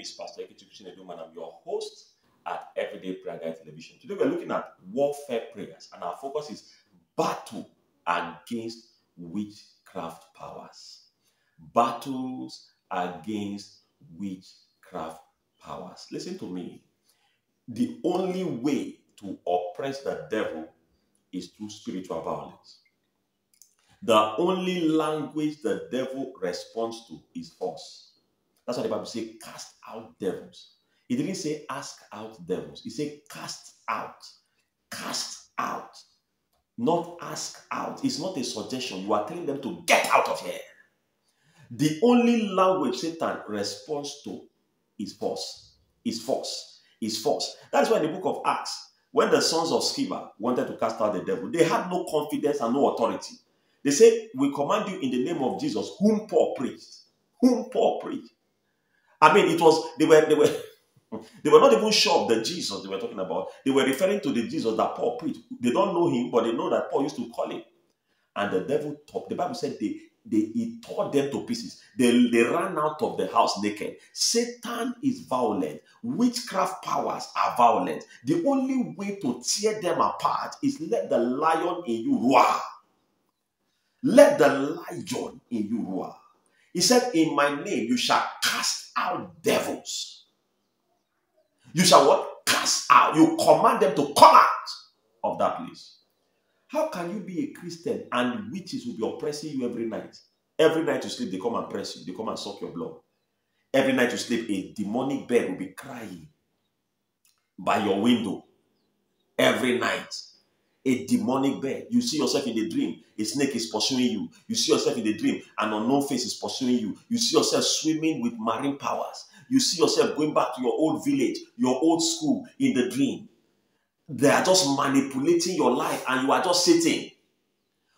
name is Pastor Eke Chibuzor Edom, and I'm your host at Everyday Prayer Guide Television. Today we're looking at warfare prayers, and our focus is battle against witchcraft powers. Battles against witchcraft powers. Listen to me. The only way to oppress the devil is through spiritual violence. The only language the devil responds to is force. That's why the Bible says, cast out devils. It didn't say ask out devils. It said cast out. Cast out. Not ask out. It's not a suggestion. You are telling them to get out of here. The only language Satan responds to is force. Is force. Is force. That's why in the book of Acts, when the sons of Sceva wanted to cast out the devil, they had no confidence and no authority. They said, we command you in the name of Jesus, whom Paul preached. Whom Paul preached. I mean, it was, they were not even sure of the Jesus they were talking about. They were referring to the Jesus that Paul preached. They don't know him, but they know that Paul used to call him. And the devil talked. The Bible said he tore them to pieces. They ran out of the house naked. Satan is violent. Witchcraft powers are violent. The only way to tear them apart is let the lion in you roar. Let the lion in you roar. He said, in my name you shall cast out devils. You shall what? Cast out. You command them to come out of that place. How can you be a Christian and witches will be oppressing you every night? Every night you sleep, they come and press you. They come and suck your blood. Every night you sleep, a demonic bed will be crying by your window. Every night. A demonic bear. You see yourself in the dream. A snake is pursuing you. You see yourself in the dream. An unknown face is pursuing you. You see yourself swimming with marine powers. You see yourself going back to your old village, your old school in the dream. They are just manipulating your life and you are just sitting.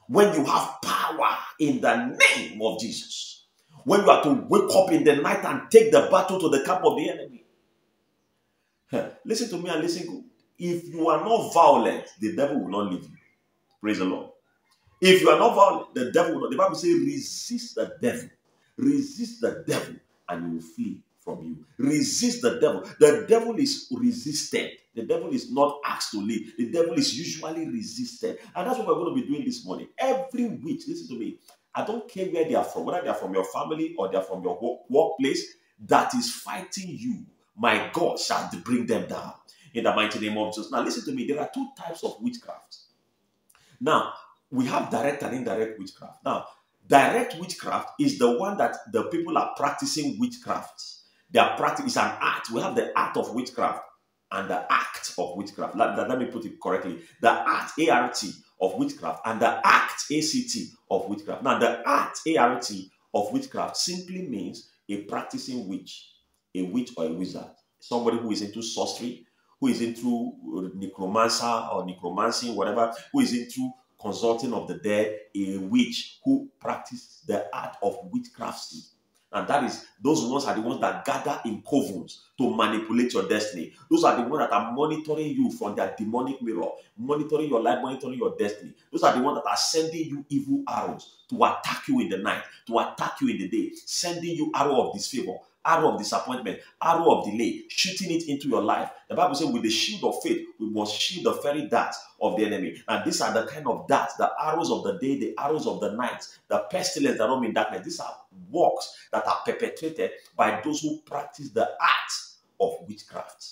When you have power in the name of Jesus, when you are to wake up in the night and take the battle to the camp of the enemy. Listen to me and listen good. If you are not violent, the devil will not leave you. Praise the Lord. If you are not violent, the devil will not. The Bible says, resist the devil. Resist the devil and he will flee from you. Resist the devil. The devil is resisted. The devil is not asked to leave. The devil is usually resisted. And that's what we're going to be doing this morning. Every witch, listen to me. I don't care where they are from, whether they are from your family or they are from your workplace, that is fighting you. My God shall bring them down. In the mighty name of Jesus. Now listen to me. There are two types of witchcraft. Now, we have direct and indirect witchcraft. Now, direct witchcraft is the one that the people are practicing witchcraft. They are practicing, it's an art. We have the art of witchcraft and the act of witchcraft. Let me put it correctly. The art, A-R-T, of witchcraft and the act, A-C-T, of witchcraft. Now, the art, A-R-T, of witchcraft simply means a practicing witch, a witch or a wizard, somebody who is into sorcery, who is into necromancer or necromancy, whatever, who is into consulting of the dead, a witch who practices the art of witchcraft. And that is, those ones are the ones that gather in covens to manipulate your destiny. Those are the ones that are monitoring you from their demonic mirror, monitoring your life, monitoring your destiny. Those are the ones that are sending you evil arrows to attack you in the night, to attack you in the day, sending you arrow of disfavor, arrow of disappointment, arrow of delay, shooting it into your life. The Bible says, with the shield of faith, we must shield the fiery darts of the enemy. And these are the kind of darts, the arrows of the day, the arrows of the night, the pestilence that roam in darkness. These are works that are perpetrated by those who practice the art of witchcraft.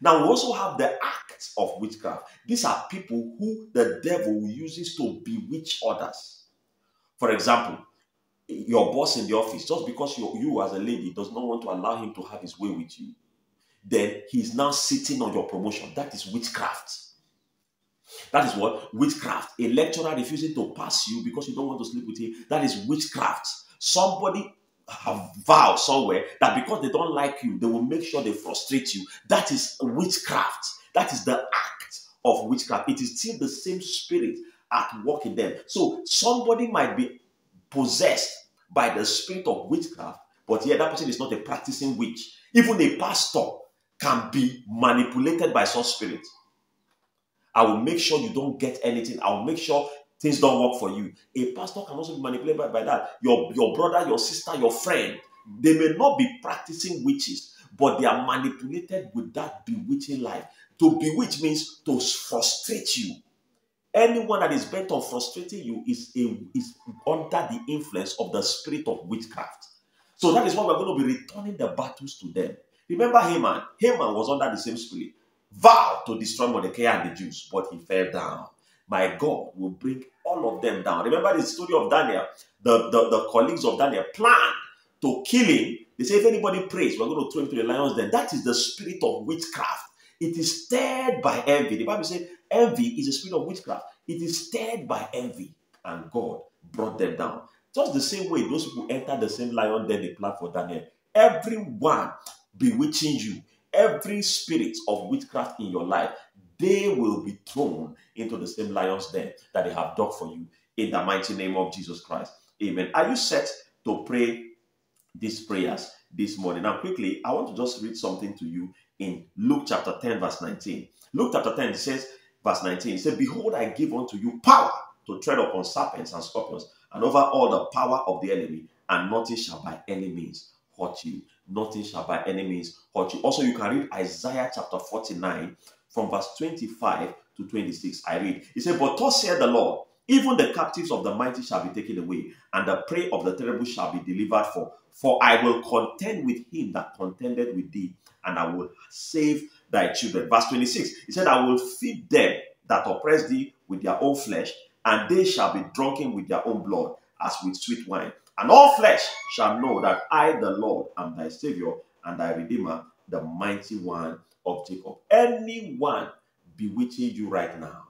Now, we also have the acts of witchcraft. These are people who the devil uses to bewitch others. For example, your boss in the office, just because you as a lady does not want to allow him to have his way with you, then he's now sitting on your promotion. That is witchcraft. That is what? Witchcraft. A lecturer refusing to pass you because you don't want to sleep with him. That is witchcraft. Somebody have vowed somewhere that because they don't like you, they will make sure they frustrate you. That is witchcraft. That is the act of witchcraft. It is still the same spirit at work in them. So somebody might be possessed by the spirit of witchcraft, but yet that person is not a practicing witch. Even a pastor can be manipulated by such spirit. I will make sure you don't get anything. I will make sure things don't work for you. A pastor can also be manipulated by that. Your brother, your sister, your friend, they may not be practicing witches, but they are manipulated with that bewitching life. To bewitch means to frustrate you. Anyone that is bent on frustrating you is under the influence of the spirit of witchcraft. So that is why we're going to be returning the battles to them. Remember Haman. Haman was under the same spirit. Vowed to destroy Mordecai and the Jews, but he fell down. My God will bring all of them down. Remember the story of Daniel. The colleagues of Daniel planned to kill him. They say, if anybody prays, we're going to throw him to the lions then. That is the spirit of witchcraft. It is stirred by envy. The Bible says envy is a spirit of witchcraft. It is stirred by envy. And God brought them down. Just the same way those people enter the same lion den they planned for Daniel. Everyone bewitching you, every spirit of witchcraft in your life, they will be thrown into the same lion's den that they have dug for you. In the mighty name of Jesus Christ. Amen. Are you set to pray these prayers this morning? Now quickly, I want to just read something to you in Luke chapter 10 verse 19. Luke chapter 10 says, verse 19, it says, behold, I give unto you power to tread upon serpents and scorpions and over all the power of the enemy, and nothing shall by any means hurt you. Nothing shall by any means hurt you. Also, you can read Isaiah chapter 49 from verse 25 to 26. I read, it says, but thus saith the Lord, even the captives of the mighty shall be taken away, and the prey of the terrible shall be delivered forth. For I will contend with him that contended with thee, and I will save thy children. Verse 26, he said, I will feed them that oppress thee with their own flesh, and they shall be drunken with their own blood, as with sweet wine. And all flesh shall know that I, the Lord, am thy Savior, and thy Redeemer, the mighty one of Jacob. Anyone bewitching you right now,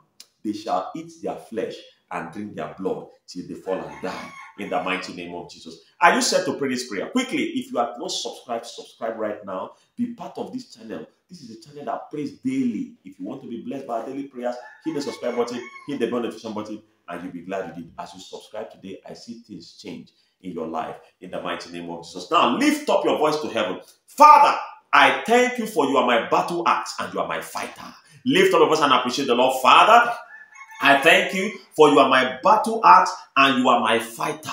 they shall eat their flesh and drink their blood till they fall and die, in the mighty name of Jesus. Are you set to pray this prayer? Quickly, if you are not subscribed, subscribe right now. Be part of this channel. This is a channel that prays daily. If you want to be blessed by our daily prayers, hit the subscribe button, hit the bell notification button, and you'll be glad you did. As you subscribe today, I see things change in your life, in the mighty name of Jesus. Now, lift up your voice to heaven. Father, I thank you for you are my battle axe and you are my fighter. Lift up your voice and appreciate the Lord. Father, I thank you for you are my battle axe and you are my fighter.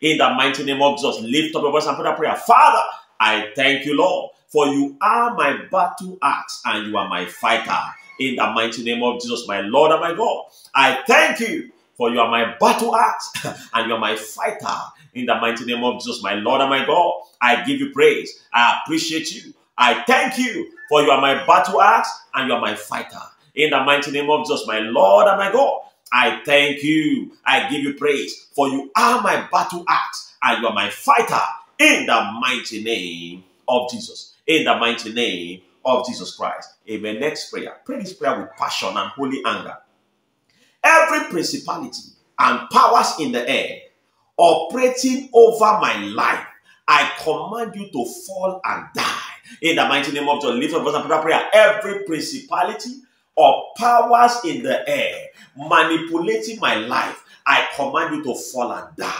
In the mighty name of Jesus, lift up your voice and pray that prayer. Father, I thank you, Lord, for you are my battle axe and you are my fighter. In the mighty name of Jesus, my Lord and my God, I thank you for you are my battle axe and you are my fighter. In the mighty name of Jesus, my Lord and my God, I give you praise. I appreciate you. I thank you for you are my battle axe and you are my fighter. In the mighty name of Jesus, my Lord and my God, I thank you. I give you praise, for you are my battle axe and you are my fighter. In the mighty name of Jesus. In the mighty name of Jesus Christ. Amen. Next prayer. Pray this prayer with passion and holy anger. Every principality and powers in the air operating over my life, I command you to fall and die. In the mighty name of Jesus, lift your voice and prayer. Every principality or powers in the air manipulating my life, I command you to fall and die.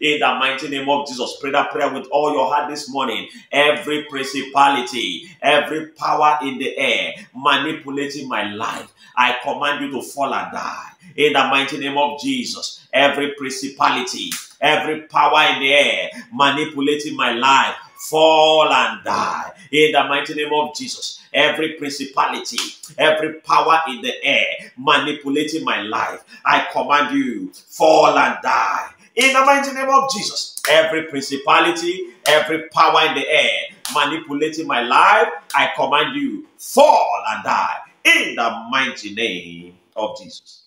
In the mighty name of Jesus, pray that prayer with all your heart this morning. Every principality, every power in the air manipulating my life, I command you to fall and die. In the mighty name of Jesus, every principality, every power in the air manipulating my life, fall and die. In the mighty name of Jesus, every principality, every power in the air manipulating my life, I command you, fall and die. In the mighty name of Jesus, every principality, every power in the air manipulating my life, I command you, fall and die. In the mighty name of Jesus.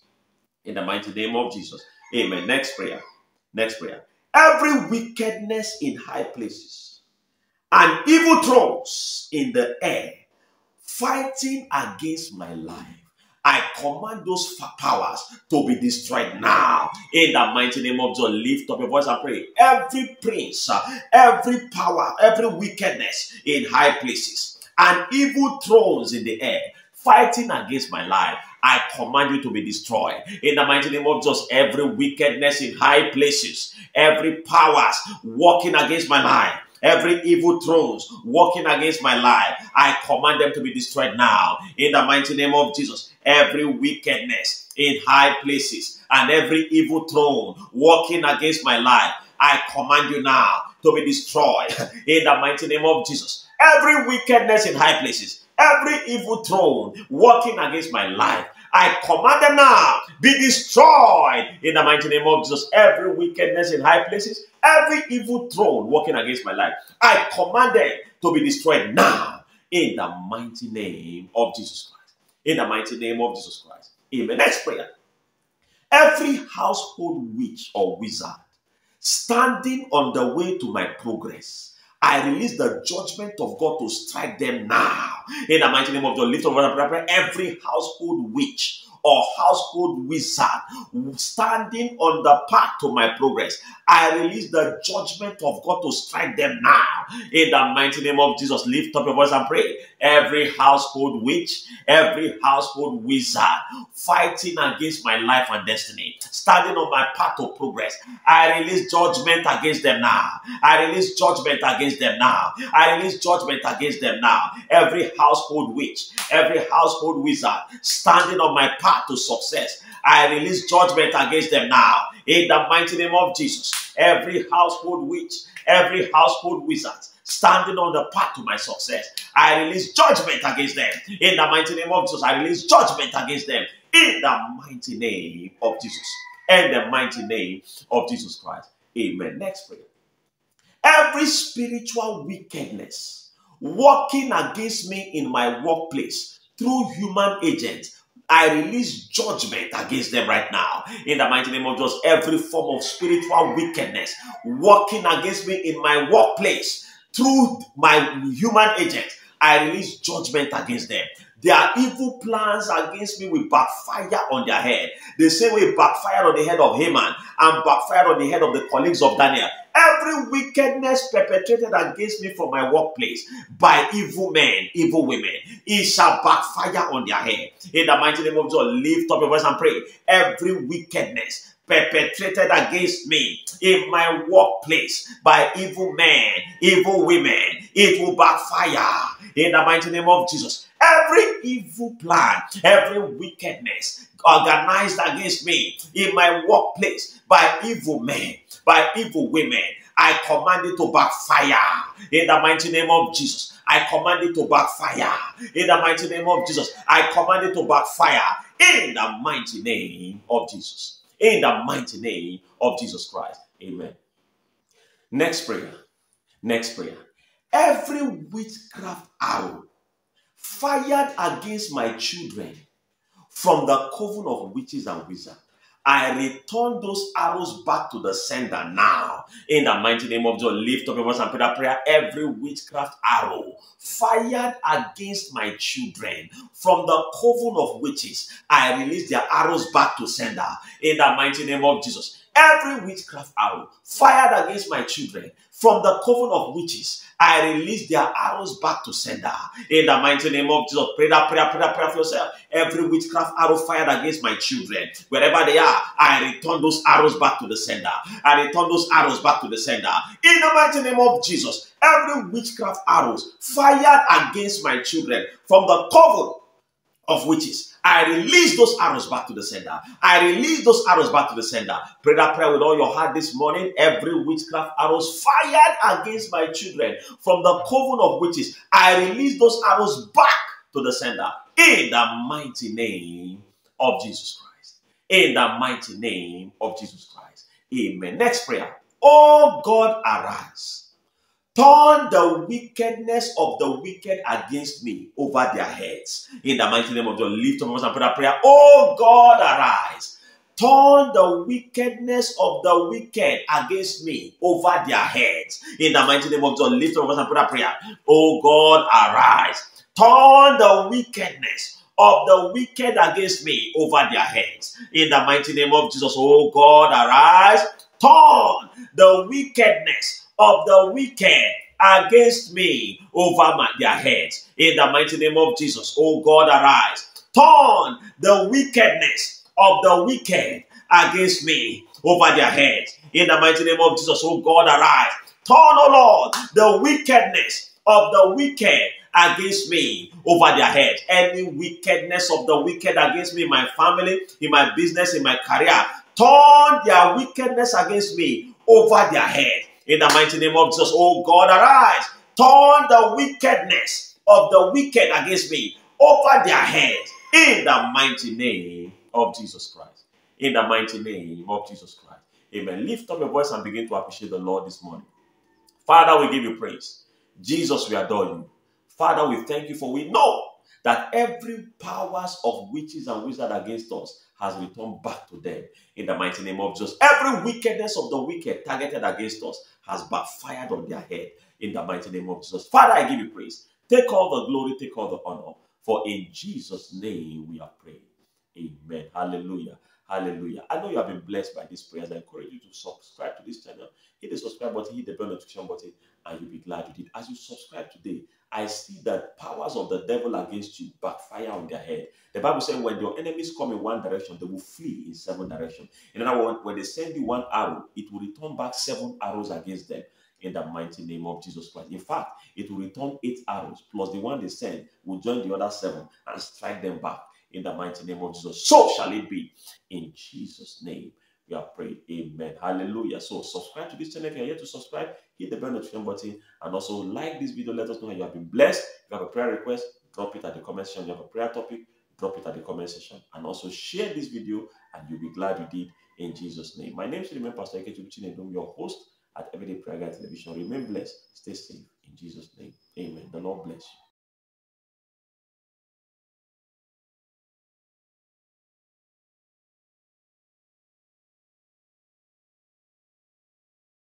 In the mighty name of Jesus. Amen. Next prayer. Next prayer. Every wickedness in high places and evil thrones in the air fighting against my life, I command those powers to be destroyed now. In the mighty name of Jesus, lift up your voice and pray. Every prince, every power, every wickedness in high places and evil thrones in the air fighting against my life, I command you to be destroyed. In the mighty name of Jesus, every wickedness in high places, every powers working against my life, every evil thrones working against my life, I command them to be destroyed now. In the mighty name of Jesus, every wickedness in high places and every evil throne working against my life, I command you now to be destroyed in the mighty name of Jesus. Every wickedness in high places, every evil throne working against my life, I command them now, be destroyed in the mighty name of Jesus. Every wickedness in high places, every evil throne working against my life, I command them to be destroyed now in the mighty name of Jesus Christ. In the mighty name of Jesus Christ. Amen. Next prayer. Every household witch or wizard standing on the way to my progress, I release the judgment of God to strike them now. In the mighty name of God, lift up your prayer. Every household witch or household wizard standing on the path to my progress, I release the judgment of God to strike them now. In the mighty name of Jesus, lift up your voice and pray. Every household witch, every household wizard fighting against my life and destiny, standing on my path to progress, I release judgment against them now. I release judgment against them now. I release judgment against them now. Every household witch, every household wizard standing on my path to success, I release judgment against them now. In the mighty name of Jesus, every household witch, every household wizard standing on the path to my success, I release judgment against them. In the mighty name of Jesus, I release judgment against them. In the mighty name of Jesus. In the mighty name of Jesus Christ. Amen. Next prayer. Every spiritual wickedness working against me in my workplace through human agents, I release judgment against them right now. In the mighty name of Jesus, every form of spiritual wickedness working against me in my workplace through my human agent, I release judgment against them. Their evil plans against me will backfire on their head. The same way backfire on the head of Haman and backfire on the head of the colleagues of Daniel. Every wickedness perpetrated against me from my workplace by evil men, evil women, it shall backfire on their head. In the mighty name of God, lift up your voice and pray. Every wickedness perpetrated against me in my workplace by evil men, evil women, it will backfire in the mighty name of Jesus. Every evil plan, every wickedness organized against me in my workplace by evil men, by evil women, I command it to backfire in the mighty name of Jesus. I command it to backfire in the mighty name of Jesus. I command it to backfire in the mighty name of Jesus. In the mighty name of Jesus Christ. Amen. Next prayer. Next prayer. Every witchcraft arrow fired against my children from the coven of witches and wizards, I return those arrows back to the sender now. In the mighty name of God, lift up your voice and pray that prayer. Every witchcraft arrow fired against my children from the coven of witches, I release their arrows back to sender. In the mighty name of Jesus. Every witchcraft arrow fired against my children from the coven of witches, I release their arrows back to sender. In the mighty name of Jesus, pray that prayer, pray that prayer for yourself. Every witchcraft arrow fired against my children, wherever they are, I return those arrows back to the sender. I return those arrows back to the sender. In the mighty name of Jesus, every witchcraft arrows fired against my children from the coven of witches, I release those arrows back to the sender. I release those arrows back to the sender. Pray that prayer with all your heart this morning. Every witchcraft arrows fired against my children from the coven of witches, I release those arrows back to the sender. In the mighty name of Jesus Christ. In the mighty name of Jesus Christ. Amen. Next prayer. Oh God, arise. Turn the wickedness of the wicked against me over their heads. In the mighty name of God, lift up your voice and pray that prayer. Oh God, arise. Turn the wickedness of the wicked against me over their heads. In the mighty name of God, lift up your voice and pray that prayer. Oh God, arise. Turn the wickedness of the wicked against me over their heads. In the mighty name of Jesus, oh God, arise. Turn the wickedness of the wicked against me over their heads. In the mighty name of Jesus, oh God, arise. Turn the wickedness of the wicked against me over their heads. In the mighty name of Jesus, oh God, arise. Turn, oh Lord, the wickedness of the wicked against me over their heads. Any wickedness of the wicked against me in my family, in my business, in my career, turn their wickedness against me over their head. In the mighty name of Jesus, oh God, arise. Turn the wickedness of the wicked against me over their heads. In the mighty name of Jesus Christ. In the mighty name of Jesus Christ. Amen. Lift up your voice and begin to appreciate the Lord this morning. Father, we give you praise. Jesus, we adore you. Father, we thank you, for we know that every powers of witches and wizards against us has returned back to them. In the mighty name of Jesus, every wickedness of the wicked targeted against us has backfired on their head. In the mighty name of Jesus. Father, I give you praise. Take all the glory, take all the honor. For in Jesus' name we are praying. Amen. Hallelujah. Hallelujah. I know you have been blessed by these prayers. I encourage you to subscribe to this channel. Hit the subscribe button, hit the bell notification button, and you'll be glad you did. As you subscribe today, I see that powers of the devil against you backfire on their head. The Bible says when your enemies come in one direction, they will flee in seven directions. In other words, when they send you one arrow, it will return back seven arrows against them. In the mighty name of Jesus Christ. In fact, it will return 8 arrows, plus the one they send will join the other 7 and strike them back. In the mighty name of Jesus. So shall it be. In Jesus' name we are praying. Amen. Hallelujah. So subscribe to this channel if you are here to subscribe. Hit the bell notification button and also like this video. Let us know how you have been blessed. If you have a prayer request, drop it at the comment section. If you have a prayer topic, drop it at the comment section. And also share this video and you'll be glad you did, in Jesus' name. My name is Pastor Eke Chibuzor Edom, your host at Everyday Prayer Guide Television. Remain blessed. Stay safe. In Jesus' name. Amen. The Lord bless you.